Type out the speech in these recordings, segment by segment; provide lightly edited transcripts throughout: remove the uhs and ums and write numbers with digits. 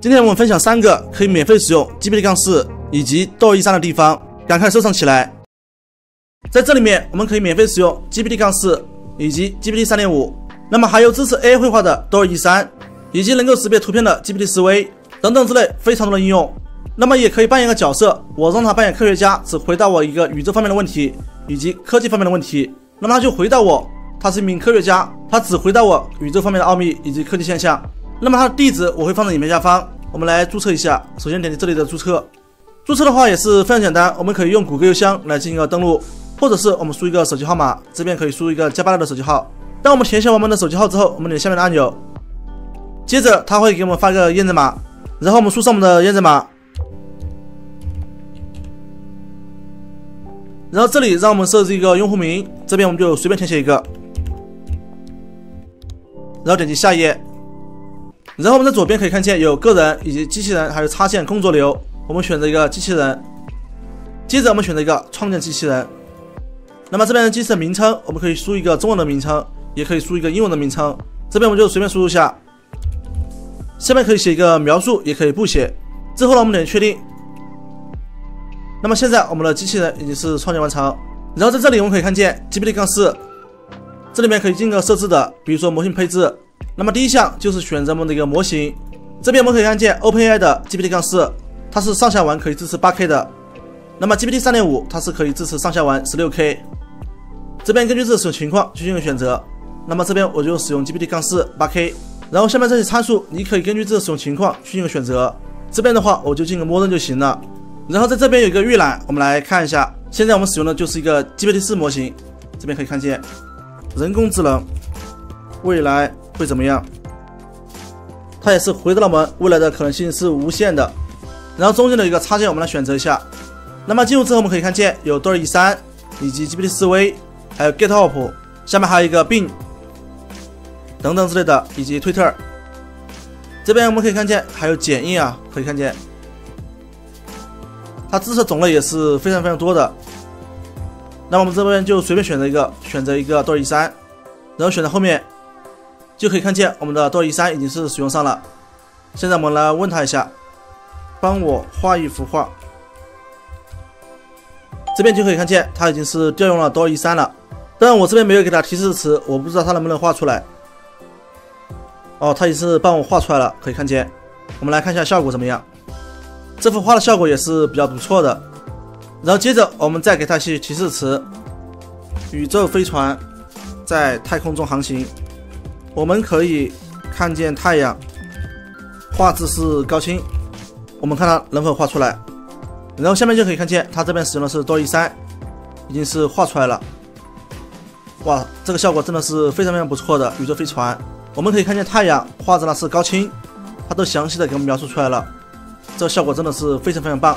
今天我们分享三个可以免费使用 GPT-4 以及 DALL-E3的地方，赶快收藏起来。在这里面，我们可以免费使用 GPT-4 以及 GPT 3.5， 那么还有支持 AI 绘画的 DALL-E3， 以及能够识别图片的 GPT 4 V 等等之类非常多的应用。那么也可以扮演一个角色，我让他扮演科学家，只回答我一个宇宙方面的问题以及科技方面的问题，那么他就回答我，他是一名科学家，他只回答我宇宙方面的奥秘以及科技现象。 那么它的地址我会放在影片下方，我们来注册一下。首先点击这里的注册，注册的话也是非常简单，我们可以用谷歌邮箱来进行一个登录，或者是我们输一个手机号码，这边可以输一个加86的手机号。当我们填写完我们的手机号之后，我们点下面的按钮，接着它会给我们发个验证码，然后我们输上我们的验证码，然后这里让我们设置一个用户名，这边我们就随便填写一个，然后点击下一页。 然后我们在左边可以看见有个人以及机器人，还有插件工作流。我们选择一个机器人，接着我们选择一个创建机器人。那么这边的机器人名称，我们可以输一个中文的名称，也可以输一个英文的名称。这边我们就随便输入一下。下面可以写一个描述，也可以不写。之后呢，我们点确定。那么现在我们的机器人已经是创建完成。然后在这里我们可以看见 GPT-4， 这里面可以进行设置的，比如说模型配置。 那么第一项就是选择我们的一个模型，这边我们可以看见 OpenAI 的 GPT-4， 它是上下文可以支持 8K 的，那么 GPT 3.5 它是可以支持上下文 16K。这边根据自己的情况去进行选择，那么这边我就使用 GPT-4 8K， 然后下面这些参数你可以根据自己的情况去进行选择，这边的话我就进行默认就行了。然后在这边有一个预览，我们来看一下，现在我们使用的就是一个 GPT-4 模型，这边可以看见人工智能未来。 会怎么样？它也是回答了我们未来的可能性是无限的。然后中间的一个插件，我们来选择一下。那么进入之后，我们可以看见有 DALL-E3 以及 GPT 4 V， 还有 GitHub， 下面还有一个 Bing 等等之类的，以及 Twitter。这边我们可以看见还有剪映啊，可以看见它支持种类也是非常非常多的。那我们这边就随便选择一个，选择一个 DALL-E3， 然后选择后面。 就可以看见我们的 DALL-E3 已经是使用上了。现在我们来问他一下，帮我画一幅画。这边就可以看见他已经是调用了 DALL-E3 了，但我这边没有给他提示词，我不知道他能不能画出来。哦，他也是帮我画出来了，可以看见。我们来看一下效果怎么样。这幅画的效果也是比较不错的。然后接着我们再给他一些提示词：宇宙飞船在太空中航行。 我们可以看见太阳，画质是高清，我们看它能否画出来。然后下面就可以看见它这边使用的是 DALL-E3， 已经是画出来了。哇，这个效果真的是非常非常不错的宇宙飞船。我们可以看见太阳，画质呢是高清，它都详细的给我们描述出来了，这个效果真的是非常非常棒。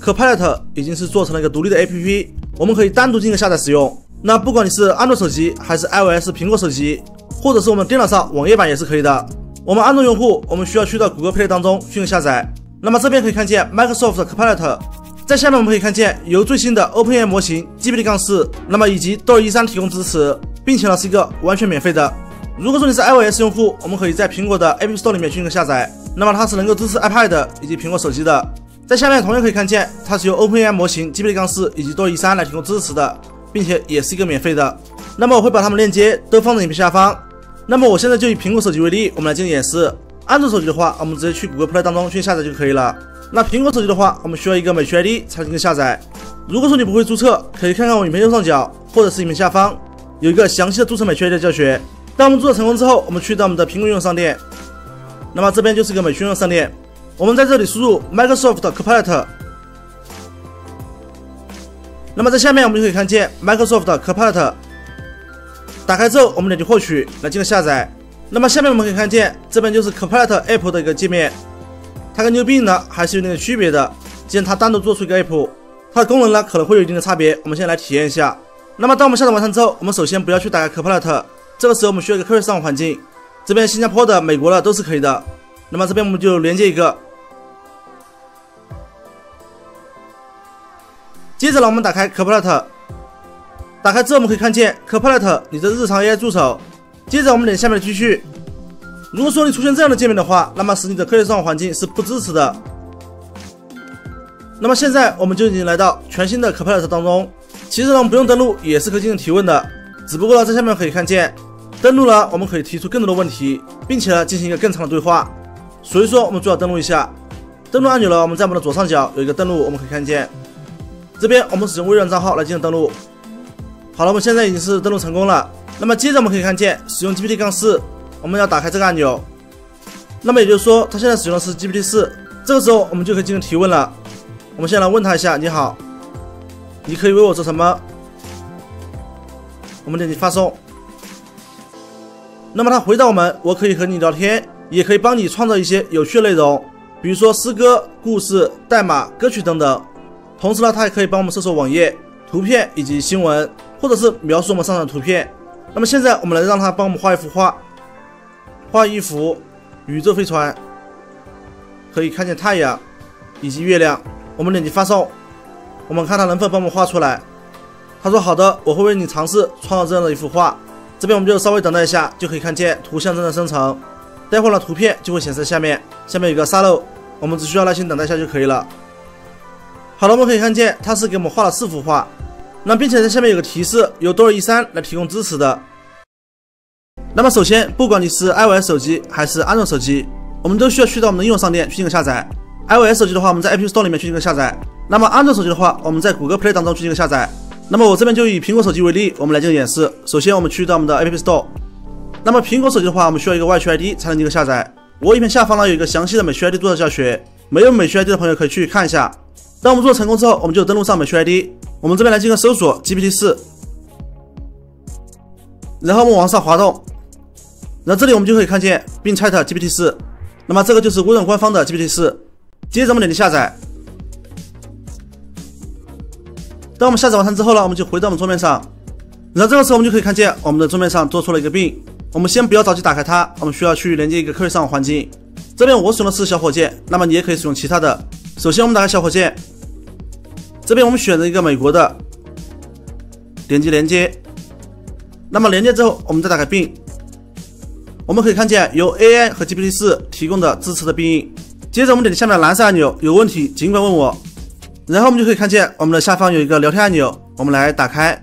Copilot 已经是做成了一个独立的 APP， 我们可以单独进行下载使用。 那不管你是安卓手机还是 iOS 苹果手机，或者是我们电脑上网页版也是可以的。我们安卓用户，我们需要去到 Google Play 当中进行下载。那么这边可以看见 Microsoft Copilot， 在下面我们可以看见由最新的 OpenAI 模型 GPT-4， 那么以及 DALL-E3 提供支持，并且呢是一个完全免费的。如果说你是 iOS 用户，我们可以在苹果的 App Store 里面进行下载。那么它是能够支持 iPad 以及苹果手机的。在下面同样可以看见，它是由 OpenAI 模型 GPT-4 以及 DALL-E3 来提供支持的。 并且也是一个免费的，那么我会把它们链接都放在影片下方。那么我现在就以苹果手机为例，我们来进行演示。安卓手机的话，我们直接去 Google Play 当中去下载就可以了。那苹果手机的话，我们需要一个美区 ID 才能够下载。如果说你不会注册，可以看看我影片右上角或者是影片下方有一个详细的注册美区 ID 的教学。当我们注册成功之后，我们去到我们的苹果应用商店，那么这边就是一个美区应用商店，我们在这里输入 Microsoft Copilot。 那么在下面我们就可以看见 Microsoft Copilot， 打开之后我们点击获取来进行下载。那么下面我们可以看见这边就是 Copilot App 的一个界面，它跟 Bing 呢还是有点区别的，既然它单独做出一个 App， 它的功能呢可能会有一定的差别。我们先来体验一下。那么当我们下载完成之后，我们首先不要去打开 Copilot， 这个时候我们需要一个科学上网环境，这边新加坡的、美国的都是可以的。那么这边我们就连接一个。 接着呢，我们打开 Copilot， 打开之后我们可以看见 Copilot 你的日常 AI 助手。接着我们点下面的继续，如果说你出现这样的界面的话，那么实际的科学上环境是不支持的。那么现在我们就已经来到全新的 Copilot 当中，其实呢我们不用登录也是可以进行提问的，只不过呢在下面可以看见，登录了我们可以提出更多的问题，并且呢进行一个更长的对话，所以说我们最好登录一下。登录按钮呢我们在我们的左上角有一个登录，我们可以看见，这边我们使用微软账号来进行登录。好了，我们现在已经是登录成功了。那么接着我们可以看见，使用 GPT-4， 我们要打开这个按钮。那么也就是说它现在使用的是 GPT-4， 这个时候我们就可以进行提问了。我们先来问他一下，你好，你可以为我做什么？我们点击发送。那么他回答我们，我可以和你聊天，也可以帮你创造一些有趣的内容，比如说诗歌、故事、代码、歌曲等等。同时呢，它也可以帮我们搜索网页、图片以及新闻，或者是描述我们上传的图片。那么现在我们来让它帮我们画一幅画，画一幅宇宙飞船，可以看见太阳以及月亮。我们点击发送，我们看它能否帮我们画出来。他说好的，我会为你尝试创造这样的一幅画。这边我们就稍微等待一下，就可以看见图像正在生成，待会儿呢图片就会显示下面，下面有个沙漏，我们只需要耐心等待一下就可以了。好了，我们可以看见它是给我们画了4幅画，那并且在下面有个提示，由1213来提供支持的。那么首先，不管你是 iOS 手机还是安卓手机，我们都需要去到我们的应用商店去进行下载。iOS 手机的话，我们在 App Store 里面去进行下载；那么安卓手机的话，我们在Google Play 当中去进行下载。那么我这边就以苹果手机为例，我们来进行演示。首先，我们去到我们的 App Store。那么苹果手机的话，我们需要一个外区 ID 才能进行下载。我影片下方呢有一个详细的美区 ID 做的教学，没有美区 ID 的朋友可以去看一下。当我们做成功之后，我们就登录上美区 ID， 我们这边来进行搜索 GPT-4， 然后我们往上滑动，然后这里我们就可以看见 Bing Chat GPT-4， 那么这个就是微软官方的 GPT-4。接着我们点击下载。当我们下载完成之后呢，我们就回到我们桌面上，然后这个时候我们就可以看见我们的桌面上多出了一个 Bing， 我们先不要着急打开它，我们需要去连接一个科学上网环境。这边我使用的是小火箭，那么你也可以使用其他的。首先我们打开小火箭，这边我们选择一个美国的，点击连接。那么连接之后我们再打开 Bing， 我们可以看见由 AI 和 GPT-4 提供的支持的 Bing。 接着我们点击下面的蓝色按钮，有问题尽管问我。然后我们就可以看见我们的下方有一个聊天按钮，我们来打开。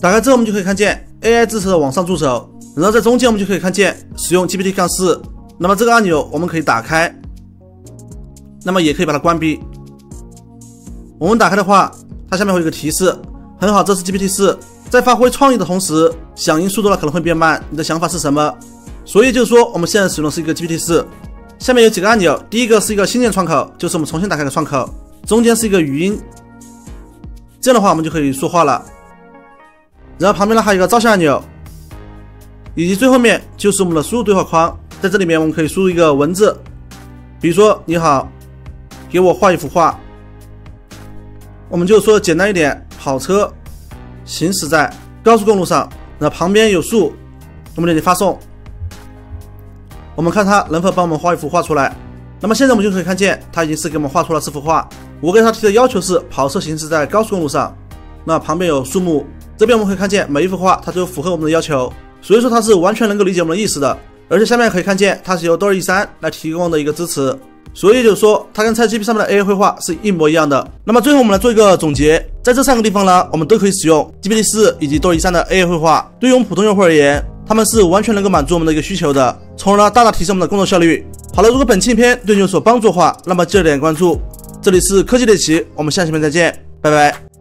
打开之后我们就可以看见 AI 支持的网上助手，然后在中间我们就可以看见使用 GPT-4， 那么这个按钮我们可以打开，那么也可以把它关闭。我们打开的话，它下面会有一个提示，很好，这是 GPT-4， 在发挥创意的同时，响应速度呢可能会变慢，你的想法是什么？所以就是说我们现在使用的是一个 GPT-4。 下面有几个按钮，第一个是一个新建窗口，就是我们重新打开的窗口，中间是一个语音，这样的话我们就可以说话了。然后旁边呢还有一个照相按钮，以及最后面就是我们的输入对话框，在这里面我们可以输入一个文字，比如说你好，给我画一幅画，我们就说简单一点，跑车行驶在高速公路上，那旁边有树，我们点击发送，我们看它能否帮我们画一幅画出来。那么现在我们就可以看见它已经是给我们画出了4幅画，我给它提的要求是跑车行驶在高速公路上，那旁边有树木，这边我们可以看见每一幅画它都符合我们的要求，所以说它是完全能够理解我们的意思的。而且下面可以看见它是由1213来提供的一个支持，所以就是说它跟 ChatGPT 上面的 AI 绘画是一模一样的。那么最后我们来做一个总结，在这3个地方呢，我们都可以使用 GPT-4 以及1213的 AI 绘画，对于我们普通用户而言，它们是完全能够满足我们的一个需求的，从而呢大大提升我们的工作效率。好了，如果本期影片对你有所帮助的话，那么记得点关注，这里是科技猎奇，我们下期影片再见，拜拜。